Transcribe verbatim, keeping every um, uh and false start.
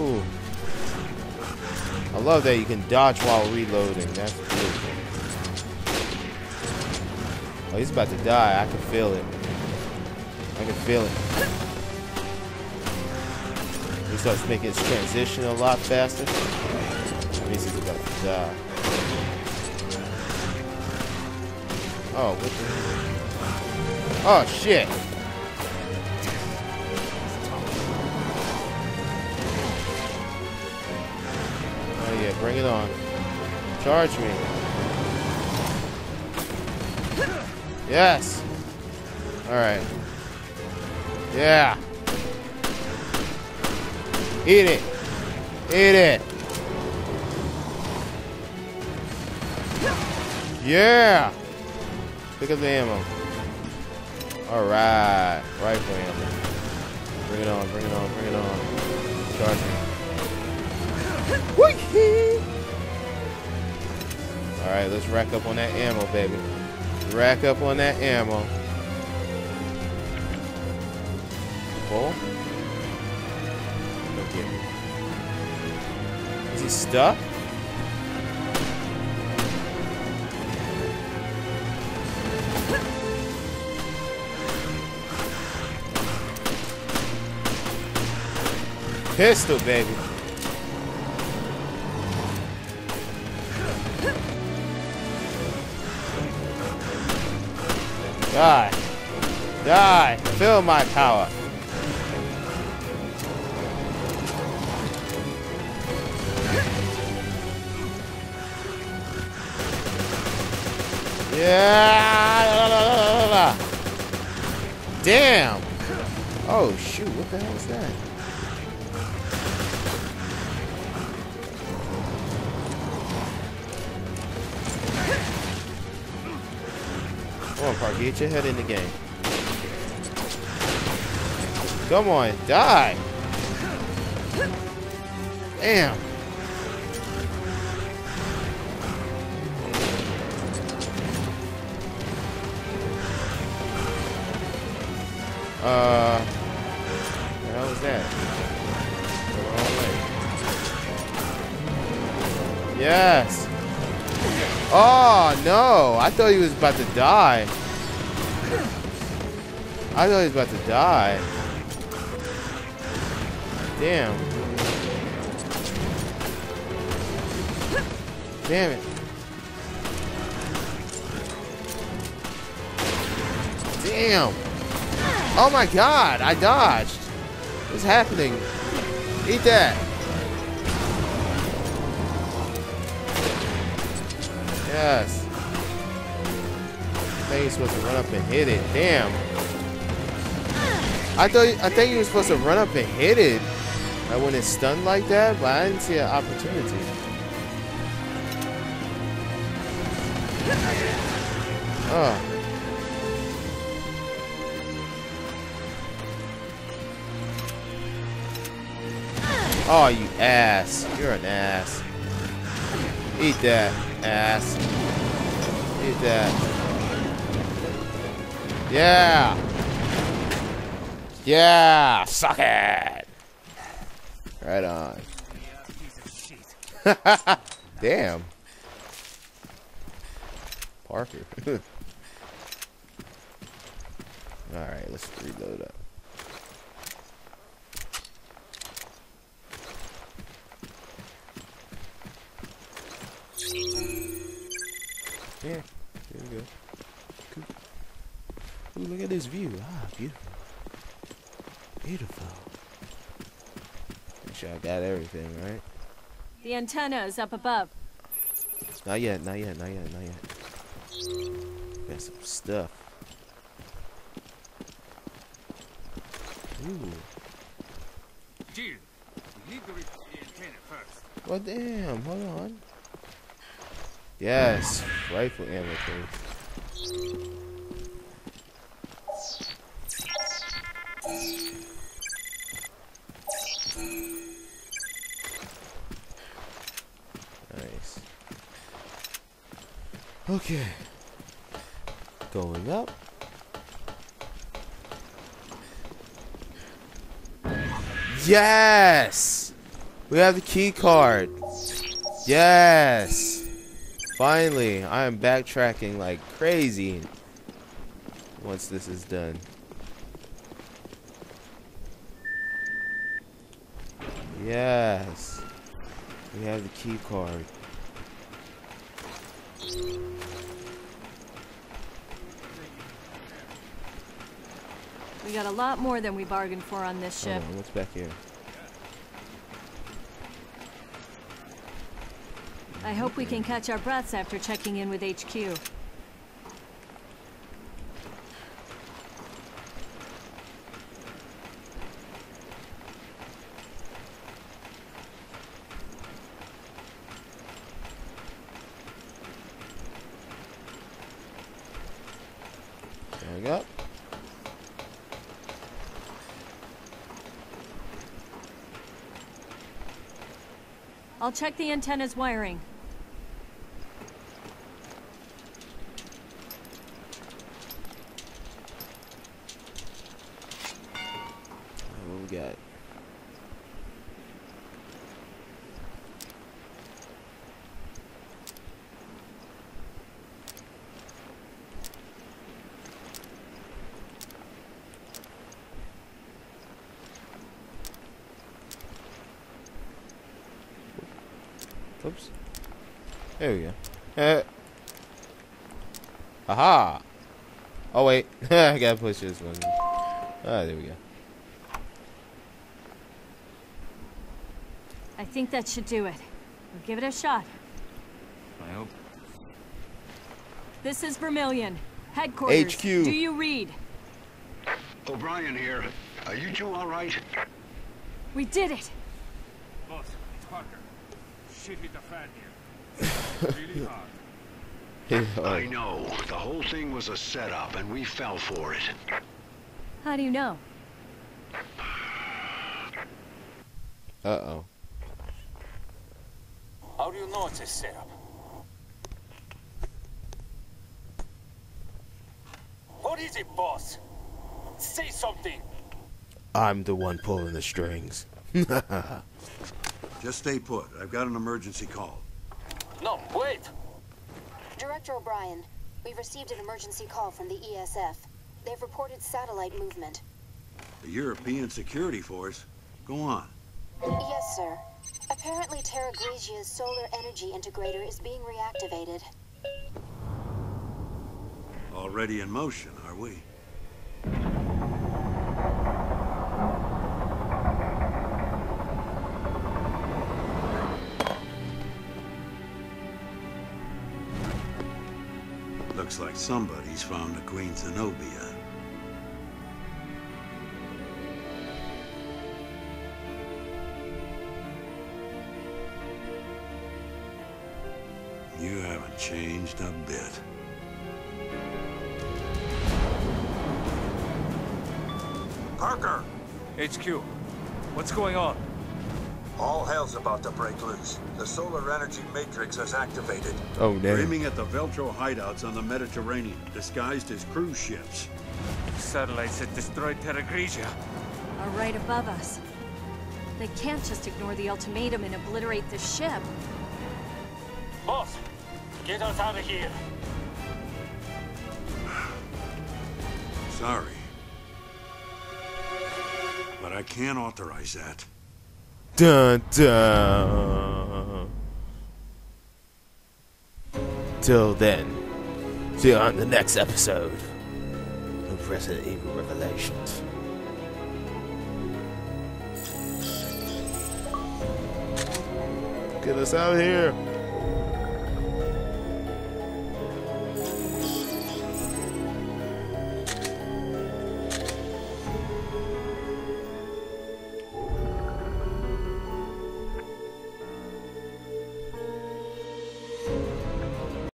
Ooh. I love that you can dodge while reloading. That's beautiful. Oh, he's about to die. I can feel it. I can feel it. He starts making his transition a lot faster. That means he's about to die. Oh, what the hell? Oh, shit. Bring it on. Charge me. Yes. All right. Yeah. Eat it. Eat it. Yeah. Pick up the ammo. All right. Rifle ammo. Bring it on. Bring it on. Bring it on. Charge me. Alright, let's rack up on that ammo, baby. Rack up on that ammo. Full? Okay. Is he stuck? Pistol, baby. Die. Die. Feel my power. Yeah. Damn. Oh, shoot. What the hell is that? Come on, Parker, get your head in the game. Come on, die! Damn! Uh, what the hell was that? Yes! Oh no! I thought he was about to die. I thought he was about to die. Damn. Damn it. Damn. Oh my god, I dodged. What's happening? Eat that. Yes. I think you're supposed to run up and hit it. Damn. I thought I think you were supposed to run up and hit it. Like when it's stunned like that, but I didn't see an opportunity. Oh. Oh, you ass. You're an ass. Eat that. Ass. Eat that. Yeah. Yeah. Suck it. Right on. Damn. Parker. All right. Let's reload up. Yeah, there we go. Cool. Ooh, look at this view. Ah, beautiful. Beautiful. Make sure I got everything, right? The antenna is up above. Not yet, not yet, not yet, not yet. Got some stuff. Ooh. Jill, we need to reach the antenna first. Well, damn, hold on. Yes, rifle ammo, please. Okay. Going up. Yes! We have the key card. Yes! Finally, I am backtracking like crazy once this is done. Yes. We have the key card. We got a lot more than we bargained for on this ship. Hold on, what's back here? I hope we can catch our breaths after checking in with H Q. I'll check the antenna's wiring. What we got? Oops. There we go. Uh. Aha! Oh wait, I gotta push this one. Ah, there we go. I think that should do it. We'll give it a shot. I hope. This is Vermilion. Headquarters. H Q. Do you read? O'Brien here. Are you two all right? We did it. Boss, it's Parker. Shit hit the fan here. Really hard. I know. The whole thing was a setup, and we fell for it. How do you know? Uh-oh. How do you know it's a setup? What is it, boss? Say something. I'm the one pulling the strings. Just stay put. I've got an emergency call. No, wait! Director O'Brien, we've received an emergency call from the E S F. They've reported satellite movement. The European Security Force? Go on. Yes, sir. Apparently Terragrigia's solar energy integrator is being reactivated. Already in motion, are we? Looks like somebody's found the Queen Zenobia. You haven't changed a bit. Parker! H Q, what's going on? All hell's about to break loose. The solar energy matrix is activated. Oh, no. They're aiming at the Veltro hideouts on the Mediterranean, disguised as cruise ships. Satellites that destroyed Terragrigia are right above us. They can't just ignore the ultimatum and obliterate the ship. Boss, get us out of here. Sorry. But I can't authorize that. Dun dun. Till then, see you on the next episode of Resident Evil: Revelations. Get us out of here.